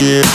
Yeah.